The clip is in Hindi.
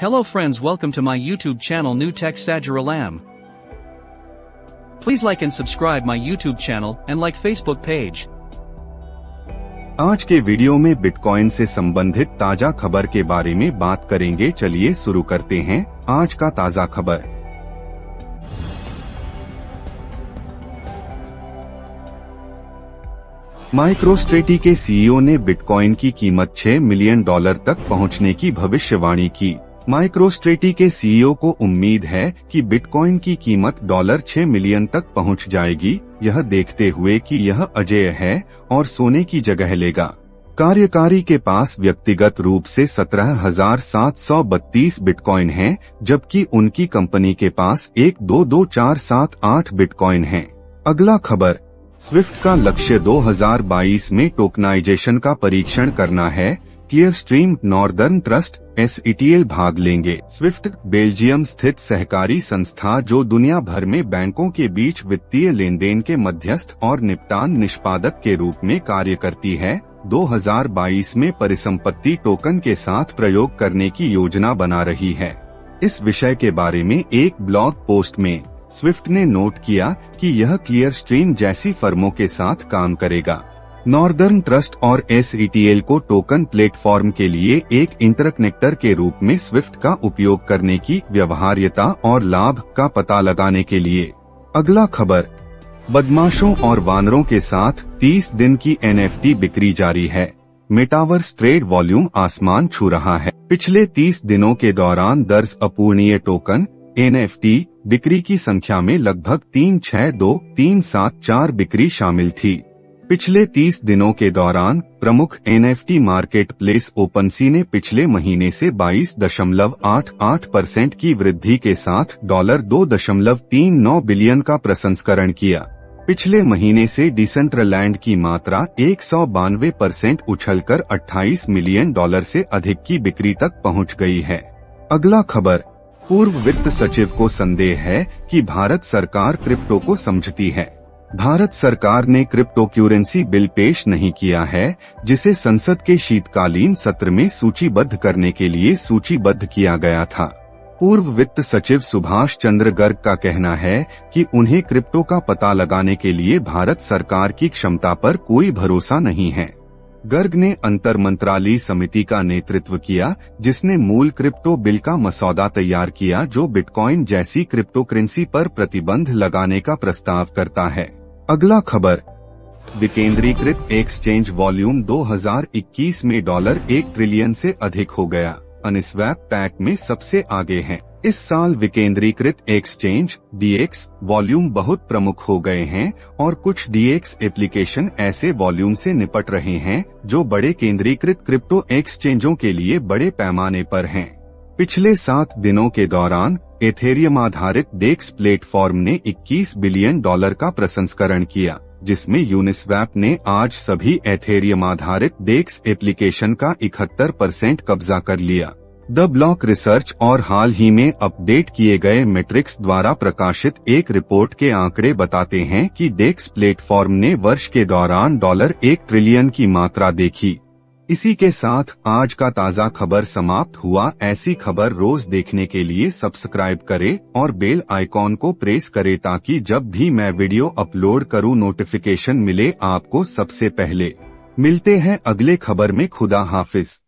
Hello friends, welcome to my YouTube channel New Tech Sajaralam. Please like and subscribe my YouTube channel and like Facebook page. आज के वीडियो में बिटकॉइन से संबंधित ताजा खबर के बारे में बात करेंगे। चलिए शुरू करते हैं आज का ताजा खबर। माइक्रोस्ट्रेटी के सीईओ ने बिटकॉइन की कीमत $6 मिलियन तक पहुंचने की भविष्यवाणी की। माइक्रोस्ट्रेटी के सीईओ को उम्मीद है कि बिटकॉइन की कीमत $6 मिलियन तक पहुंच जाएगी, यह देखते हुए कि यह अजेय है और सोने की जगह लेगा। कार्यकारी के पास व्यक्तिगत रूप से 17,732 बिटकॉइन हैं, जबकि उनकी कंपनी के पास 1,22,478 बिटकॉइन हैं। अगला खबर, स्विफ्ट का लक्ष्य 2022 में टोकनाइजेशन का परीक्षण करना है। क्लियरस्ट्रीम, नॉर्दर्न ट्रस्ट, SETL भाग लेंगे। स्विफ्ट बेल्जियम स्थित सहकारी संस्था जो दुनिया भर में बैंकों के बीच वित्तीय लेनदेन के मध्यस्थ और निपटान निष्पादक के रूप में कार्य करती है, 2022 में परिसंपत्ति टोकन के साथ प्रयोग करने की योजना बना रही है। इस विषय के बारे में एक ब्लॉग पोस्ट में स्विफ्ट ने नोट किया कि यह क्लियरस्ट्रीम जैसी फर्मों के साथ काम करेगा। नॉर्दर्न ट्रस्ट और SETL को टोकन प्लेटफॉर्म के लिए एक इंटरकनेक्टर के रूप में स्विफ्ट का उपयोग करने की व्यवहार्यता और लाभ का पता लगाने के लिए। अगला खबर, बदमाशों और वानरों के साथ 30 दिन की NFT बिक्री जारी है। मेटावर्स ट्रेड वॉल्यूम आसमान छू रहा है। पिछले 30 दिनों के दौरान दर्ज अपूर्णीय टोकन NFT बिक्री की संख्या में लगभग 3,623,7,4 बिक्री शामिल थी। पिछले 30 दिनों के दौरान प्रमुख NFT मार्केट प्लेस ओपनसी ने पिछले महीने से 22.88% की वृद्धि के साथ $2.39 बिलियन का प्रसंस्करण किया। पिछले महीने से डिसेंट्रलैंड की मात्रा 192% उछलकर $28 मिलियन से अधिक की बिक्री तक पहुंच गई है। अगला खबर, पूर्व वित्त सचिव को संदेह है कि भारत सरकार क्रिप्टो को समझती है। भारत सरकार ने क्रिप्टो करेंसी बिल पेश नहीं किया है, जिसे संसद के शीतकालीन सत्र में सूचीबद्ध करने के लिए सूचीबद्ध किया गया था। पूर्व वित्त सचिव सुभाष चंद्र गर्ग का कहना है कि उन्हें क्रिप्टो का पता लगाने के लिए भारत सरकार की क्षमता पर कोई भरोसा नहीं है। गर्ग ने अंतर मंत्रालयीय समिति का नेतृत्व किया, जिसने मूल क्रिप्टो बिल का मसौदा तैयार किया जो बिटकॉइन जैसी क्रिप्टो करेंसी पर प्रतिबंध लगाने का प्रस्ताव करता है। अगला खबर, विकेंद्रीकृत एक्सचेंज वॉल्यूम 2021 में $1 ट्रिलियन से अधिक हो गया। Uniswap पैक में सबसे आगे हैं। इस साल विकेंद्रीकृत एक्सचेंज DX वॉल्यूम बहुत प्रमुख हो गए हैं और कुछ DX एप्लीकेशन ऐसे वॉल्यूम से निपट रहे हैं जो बड़े केंद्रीकृत क्रिप्टो एक्सचेंजों के लिए बड़े पैमाने पर हैं। पिछले 7 दिनों के दौरान एथेरियम आधारित डेक्स प्लेटफॉर्म ने $21 बिलियन का प्रसंस्करण किया, जिसमें यूनिस्वैप ने आज सभी एथेरियम आधारित डेक्स एप्लीकेशन का 71% कब्जा कर लिया। द ब्लॉक रिसर्च और हाल ही में अपडेट किए गए मेट्रिक्स द्वारा प्रकाशित एक रिपोर्ट के आंकड़े बताते हैं कि डेक्स प्लेटफॉर्म ने वर्ष के दौरान $1 ट्रिलियन की मात्रा देखी। इसी के साथ आज का ताज़ा खबर समाप्त हुआ। ऐसी खबर रोज देखने के लिए सब्सक्राइब करें और बेल आइकॉन को प्रेस करें ताकि जब भी मैं वीडियो अपलोड करूं नोटिफिकेशन मिले आपको सबसे पहले। मिलते हैं अगले खबर में। खुदा हाफिज।